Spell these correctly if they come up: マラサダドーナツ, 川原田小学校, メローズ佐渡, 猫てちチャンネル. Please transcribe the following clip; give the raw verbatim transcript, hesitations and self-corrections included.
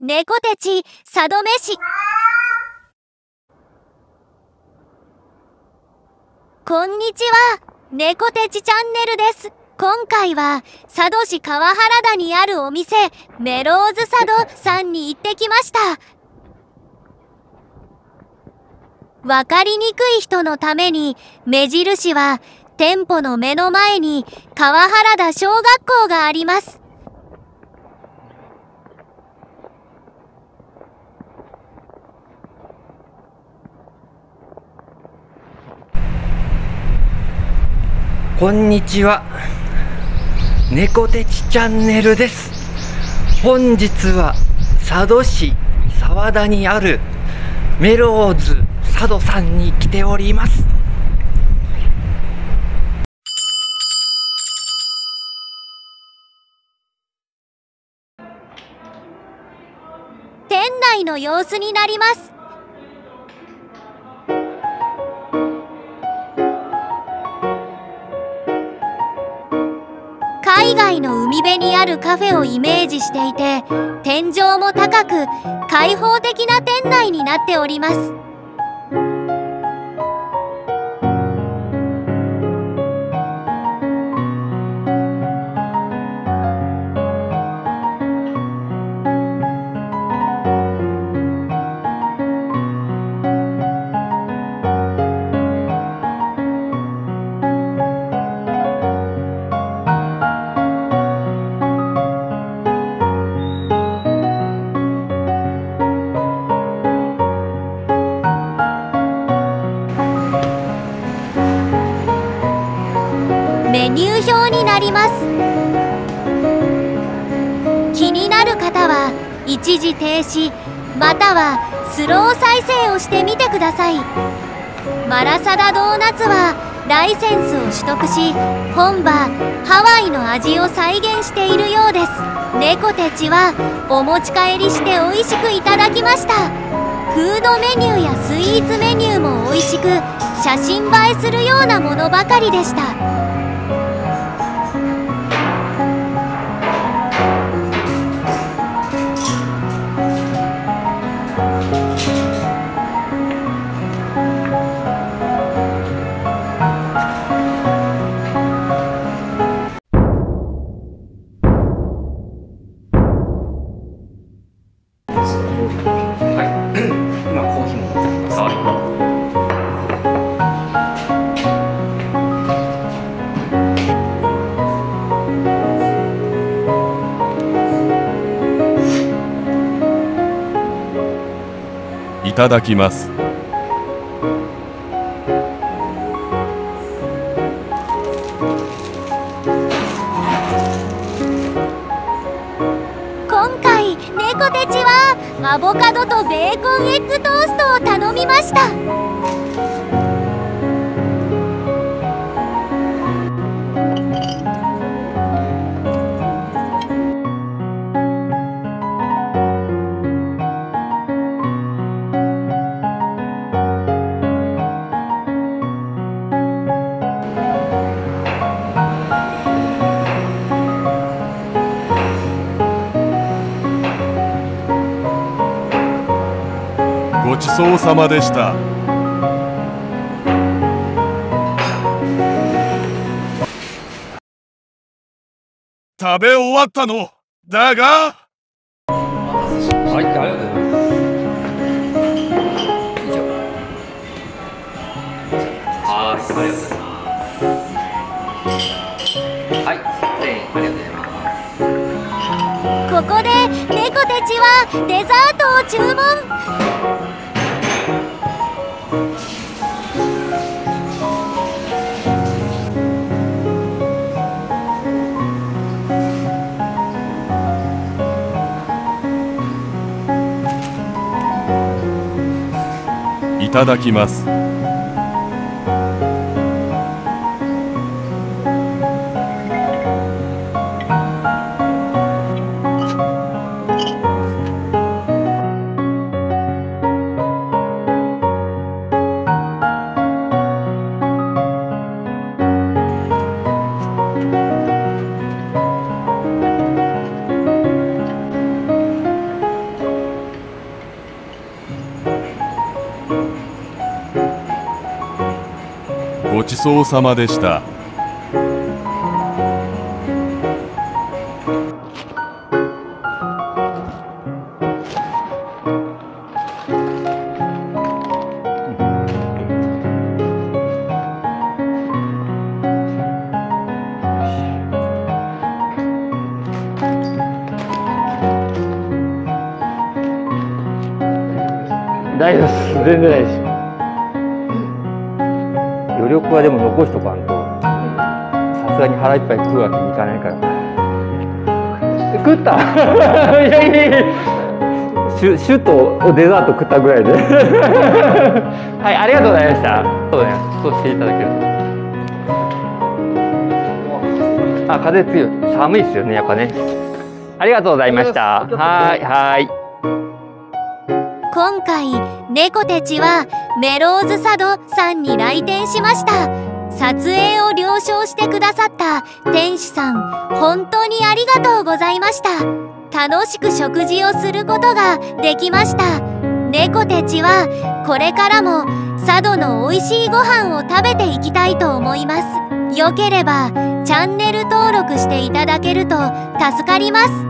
猫てち佐渡飯。こんにちは、猫てちチャンネルです。今回は佐渡市川原田にあるお店、メローズ佐渡さんに行ってきました。わかりにくい人のために、目印は店舗の目の前に川原田小学校があります。こんにちは、猫てちチャンネルです。本日は佐渡市沢田にあるメローズ佐渡さんに来ております。店内の様子になります。海外の海辺にあるカフェをイメージしていて、天井も高く開放的な店内になっております。メニュー表になります。気になる方は一時停止またはスロー再生をしてみてください。マラサダドーナツはライセンスを取得し、本場ハワイの味を再現しているようです。猫てちはお持ち帰りして美味しくいただきました。フードメニューやスイーツメニューも美味しく、写真映えするようなものばかりでした。いただきます。今回猫てちはアボカドとベーコンエッグトーストを頼みました。ごちそうさまでした。食べ終わったのだが。はい、ありがとうございます。以上。はい、ありがとうございます。はい、ありがとうございます。ここで猫てちはデザートを注文。いただきます。ちそうさまでした。大丈夫です。全然ないです。余力はでも残しとかんと、さすがに腹いっぱい食うわけにいかないから。食った。いやいやいや、シュシュとデザート食ったぐらいで。はい、ありがとうございました。そうだね、そうしていただけると。あ、風強い。寒いですよね、やっぱね。ありがとうございました。はいはい。今回猫てちはメローズ佐渡さんに来店しました。撮影を了承してくださった店主さん、本当にありがとうございました。楽しく食事をすることができました。猫てちはこれからも佐渡の美味しいご飯を食べていきたいと思います。よければチャンネル登録していただけると助かります。